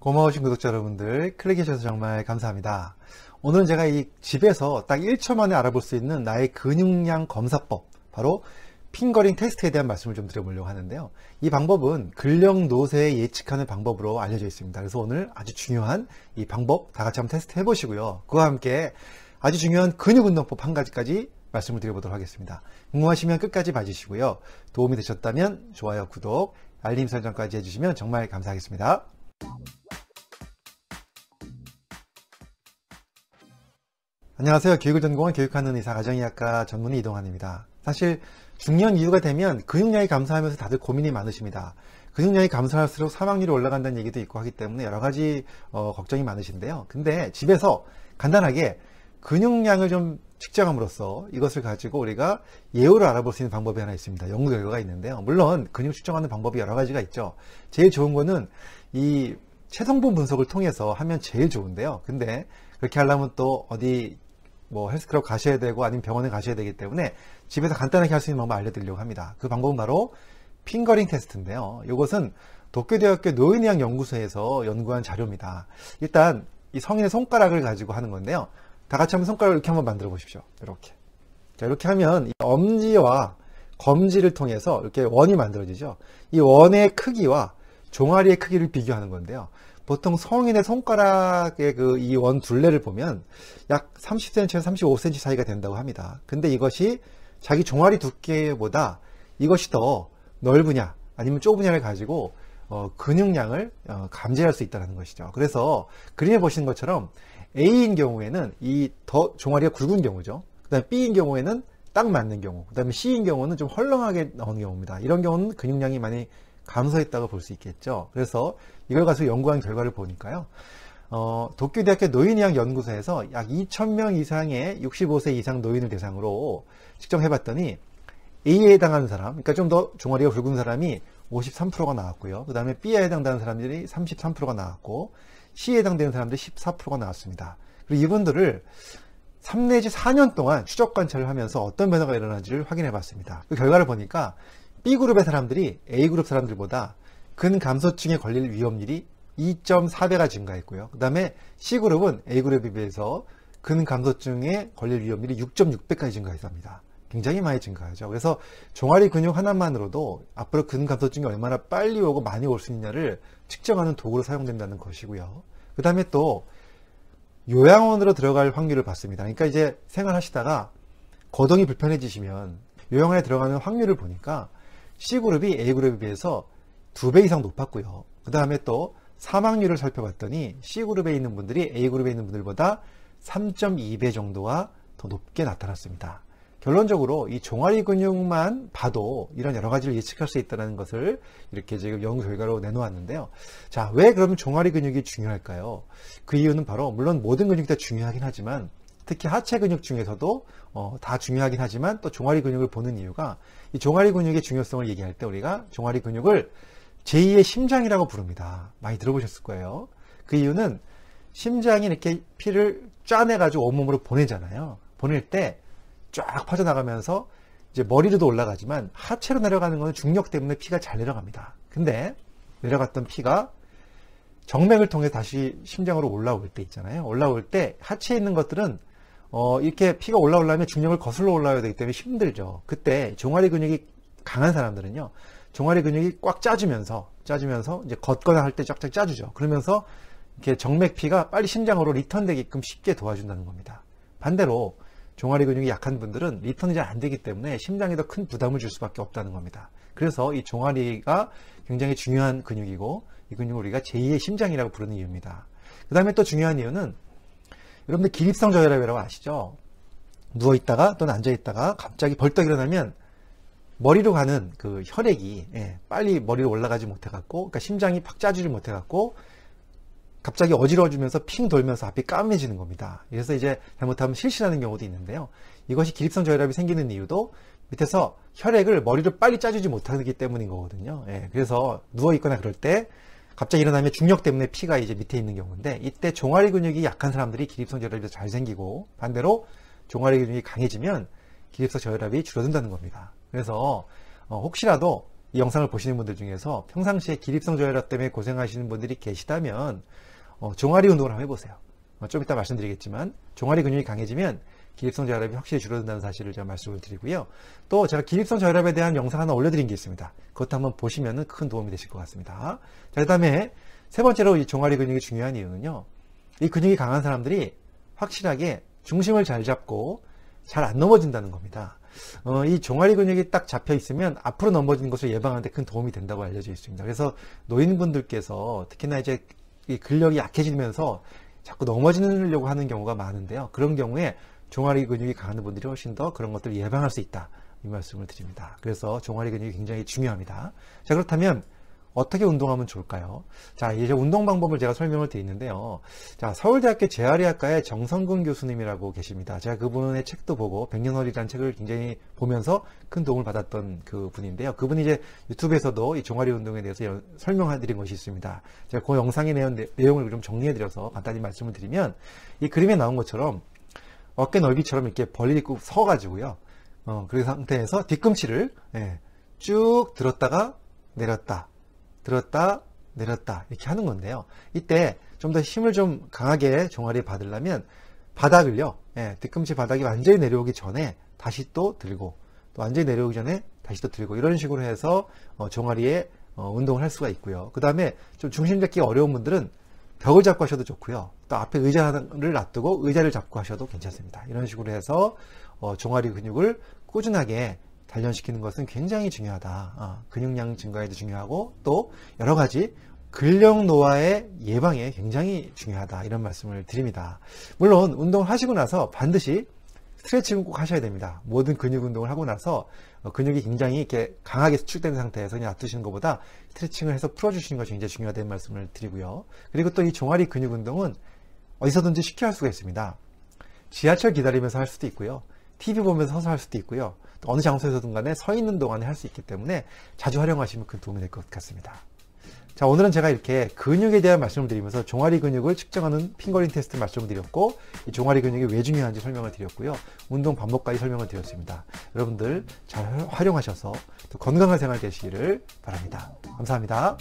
고마우신 구독자 여러분들, 클릭해주셔서 정말 감사합니다. 오늘은 제가 이 집에서 딱 1초 만에 알아볼 수 있는 나의 근육량 검사법, 바로 핑거링 테스트에 대한 말씀을 좀 드려보려고 하는데요. 이 방법은 근력노쇠 예측하는 방법으로 알려져 있습니다. 그래서 오늘 아주 중요한 이 방법 다 같이 한번 테스트 해보시고요. 그와 함께 아주 중요한 근육운동법 한 가지까지 말씀을 드려보도록 하겠습니다. 궁금하시면 끝까지 봐주시고요. 도움이 되셨다면 좋아요, 구독, 알림 설정까지 해주시면 정말 감사하겠습니다. 안녕하세요. 교육을 전공한 교육하는 의사, 가정의학과 전문의 이동환입니다. 사실 중년 이후가 되면 근육량이 감소하면서 다들 고민이 많으십니다. 근육량이 감소할수록 사망률이 올라간다는 얘기도 있고 하기 때문에 여러 가지 걱정이 많으신데요. 근데 집에서 간단하게 근육량을 좀 측정함으로써 이것을 가지고 우리가 예후를 알아볼 수 있는 방법이 하나 있습니다. 연구 결과가 있는데요. 물론 근육 측정하는 방법이 여러 가지가 있죠. 제일 좋은 거는 이 체성분 분석을 통해서 하면 제일 좋은데요. 근데 그렇게 하려면 또 어디 헬스클럽 가셔야 되고 아니면 병원에 가셔야 되기 때문에 집에서 간단하게 할 수 있는 방법을 알려드리려고 합니다. 그 방법은 바로 핑거링 테스트인데요. 이것은 도쿄대학교 노인의학연구소에서 연구한 자료입니다. 일단 이 성인의 손가락을 가지고 하는 건데요. 다 같이 한번 손가락을 이렇게 한번 만들어 보십시오. 이렇게. 자, 이렇게 하면 이 엄지와 검지를 통해서 이렇게 원이 만들어지죠. 이 원의 크기와 종아리의 크기를 비교하는 건데요. 보통 성인의 손가락의 그 이 원 둘레를 보면 약 30cm에서 35cm 사이가 된다고 합니다. 근데 이것이 자기 종아리 두께보다 이것이 더 넓으냐 아니면 좁으냐를 가지고 근육량을 감지할 수 있다는 것이죠. 그래서 그림에 보시는 것처럼 A인 경우에는 이 더 종아리가 굵은 경우죠. 그 다음에 B인 경우에는 딱 맞는 경우, 그 다음에 C인 경우는 좀 헐렁하게 나오는 경우입니다. 이런 경우는 근육량이 많이 감소했다고 볼 수 있겠죠. 그래서 이걸 가지고 연구한 결과를 보니까요, 도쿄대학교 노인의학연구소에서 약 2,000명 이상의 65세 이상 노인을 대상으로 측정해봤더니 A에 해당하는 사람, 그러니까 좀 더 종아리가 굵은 사람이 53%가 나왔고요. 그 다음에 B에 해당되는 사람들이 33%가 나왔고, C에 해당되는 사람들이 14%가 나왔습니다. 그리고 이분들을 3 내지 4년 동안 추적 관찰을 하면서 어떤 변화가 일어나는지를 확인해봤습니다. 그 결과를 보니까 B그룹의 사람들이 A그룹 사람들보다 근감소증에 걸릴 위험률이 2.4배가 증가했고요. 그 다음에 C그룹은 A그룹에 비해서 근감소증에 걸릴 위험률이 6.6배까지 증가했습니다. 굉장히 많이 증가하죠. 그래서 종아리 근육 하나만으로도 앞으로 근감소증이 얼마나 빨리 오고 많이 올 수 있냐를 측정하는 도구로 사용된다는 것이고요. 그 다음에 또 요양원으로 들어갈 확률을 봤습니다. 그러니까 이제 생활하시다가 거동이 불편해지시면 요양원에 들어가는 확률을 보니까 C그룹이 A그룹에 비해서 2배 이상 높았고요. 그 다음에 또 사망률을 살펴봤더니 C그룹에 있는 분들이 A그룹에 있는 분들보다 3.2배 정도가 더 높게 나타났습니다. 결론적으로 이 종아리 근육만 봐도 이런 여러 가지를 예측할 수 있다는 것을 이렇게 지금 연구 결과로 내놓았는데요. 자, 왜 그러면 종아리 근육이 중요할까요? 그 이유는 바로, 물론 모든 근육이 다 중요하긴 하지만 특히 하체 근육 중에서도 다 중요하긴 하지만 또 종아리 근육을 보는 이유가, 이 종아리 근육의 중요성을 얘기할 때 우리가 종아리 근육을 제2의 심장이라고 부릅니다. 많이 들어보셨을 거예요. 그 이유는 심장이 이렇게 피를 짜내가지고 온몸으로 보내잖아요. 보낼 때 쫙 퍼져나가면서 이제 머리로도 올라가지만 하체로 내려가는 것은 중력 때문에 피가 잘 내려갑니다. 근데 내려갔던 피가 정맥을 통해 다시 심장으로 올라올 때 있잖아요. 올라올 때 하체에 있는 것들은 이렇게 피가 올라오려면 중력을 거슬러 올라와야 되기 때문에 힘들죠. 그때 종아리 근육이 강한 사람들은요, 종아리 근육이 꽉 짜주면서 이제 걷거나 할 때 쫙쫙 짜주죠. 그러면서 이렇게 정맥 피가 빨리 심장으로 리턴되게끔 쉽게 도와준다는 겁니다. 반대로 종아리 근육이 약한 분들은 리턴이 잘 안 되기 때문에 심장에 더 큰 부담을 줄 수밖에 없다는 겁니다. 그래서 이 종아리가 굉장히 중요한 근육이고, 이 근육을 우리가 제2의 심장이라고 부르는 이유입니다. 그 다음에 또 중요한 이유는, 여러분들 기립성 저혈압이라고 아시죠? 누워있다가 또는 앉아있다가 갑자기 벌떡 일어나면 머리로 가는 그 혈액이 빨리 머리로 올라가지 못해갖고, 그러니까 심장이 팍 짜주지 못해갖고 갑자기 어지러워지면서 핑 돌면서 앞이 까매지는 겁니다. 그래서 이제 잘못하면 실신하는 경우도 있는데요. 이것이 기립성 저혈압이 생기는 이유도 밑에서 혈액을 머리로 빨리 짜주지 못하기 때문인 거거든요. 그래서 누워있거나 그럴 때 갑자기 일어나면 중력 때문에 피가 이제 밑에 있는 경우인데, 이때 종아리 근육이 약한 사람들이 기립성 저혈압이 잘 생기고, 반대로 종아리 근육이 강해지면 기립성 저혈압이 줄어든다는 겁니다. 그래서 혹시라도 이 영상을 보시는 분들 중에서 평상시에 기립성 저혈압 때문에 고생하시는 분들이 계시다면 종아리 운동을 한번 해보세요. 좀 이따 말씀드리겠지만 종아리 근육이 강해지면 기립성 저혈압이 확실히 줄어든다는 사실을 제가 말씀을 드리고요. 또 제가 기립성 저혈압에 대한 영상 하나 올려드린 게 있습니다. 그것도 한번 보시면 큰 도움이 되실 것 같습니다. 자, 그 다음에 세 번째로 이 종아리 근육이 중요한 이유는요, 이 근육이 강한 사람들이 확실하게 중심을 잘 잡고 잘 안 넘어진다는 겁니다. 이 종아리 근육이 딱 잡혀 있으면 앞으로 넘어지는 것을 예방하는데 큰 도움이 된다고 알려져 있습니다. 그래서 노인분들께서 특히나 이제 이 근력이 약해지면서 자꾸 넘어지려고 하는 경우가 많은데요, 그런 경우에 종아리 근육이 강한 분들이 훨씬 더 그런 것들을 예방할 수 있다, 이 말씀을 드립니다. 그래서 종아리 근육이 굉장히 중요합니다. 자, 그렇다면 어떻게 운동하면 좋을까요? 자, 이제 운동 방법을 제가 설명을 드리는데요. 자, 서울대학교 재활의학과의 정성근 교수님이라고 계십니다. 제가 그분의 책도 보고 백년허리라는 책을 굉장히 보면서 큰 도움을 받았던 그 분인데요. 그분이 이제 유튜브에서도 이 종아리 운동에 대해서 설명해드린 것이 있습니다. 제가 그 영상의 내용을 좀 정리해드려서 간단히 말씀을 드리면, 이 그림에 나온 것처럼 어깨 넓이처럼 이렇게 벌리고 서가지고요. 그 상태에서 뒤꿈치를 쭉 들었다가 내렸다. 들었다 내렸다 이렇게 하는 건데요, 이때 좀 더 힘을 좀 강하게 종아리에 받으려면 바닥을요, 뒤꿈치 바닥이 완전히 내려오기 전에 다시 또 들고, 또 완전히 내려오기 전에 다시 또 들고, 이런 식으로 해서 종아리에 운동을 할 수가 있고요. 그 다음에 좀 중심 잡기 어려운 분들은 벽을 잡고 하셔도 좋고요, 또 앞에 의자를 놔두고 의자를 잡고 하셔도 괜찮습니다. 이런 식으로 해서 종아리 근육을 꾸준하게 단련시키는 것은 굉장히 중요하다. 근육량 증가에도 중요하고 또 여러 가지 근력 노화의 예방에 굉장히 중요하다, 이런 말씀을 드립니다. 물론 운동을 하시고 나서 반드시 스트레칭은 꼭 하셔야 됩니다. 모든 근육 운동을 하고 나서 근육이 굉장히 이렇게 강하게 수축된 상태에서 그냥 놔두시는 것보다 스트레칭을 해서 풀어주시는 것이 굉장히 중요하다는 말씀을 드리고요. 그리고 또 이 종아리 근육 운동은 어디서든지 쉽게 할 수가 있습니다. 지하철 기다리면서 할 수도 있고요, TV 보면서 서서 할 수도 있고요, 또 어느 장소에서든 간에 서 있는 동안에 할 수 있기 때문에 자주 활용하시면 큰 도움이 될 것 같습니다. 자, 오늘은 제가 이렇게 근육에 대한 말씀을 드리면서 종아리 근육을 측정하는 핑거링 테스트 말씀을 드렸고, 이 종아리 근육이 왜 중요한지 설명을 드렸고요, 운동 방법까지 설명을 드렸습니다. 여러분들 잘 활용하셔서 또 건강한 생활 되시기를 바랍니다. 감사합니다.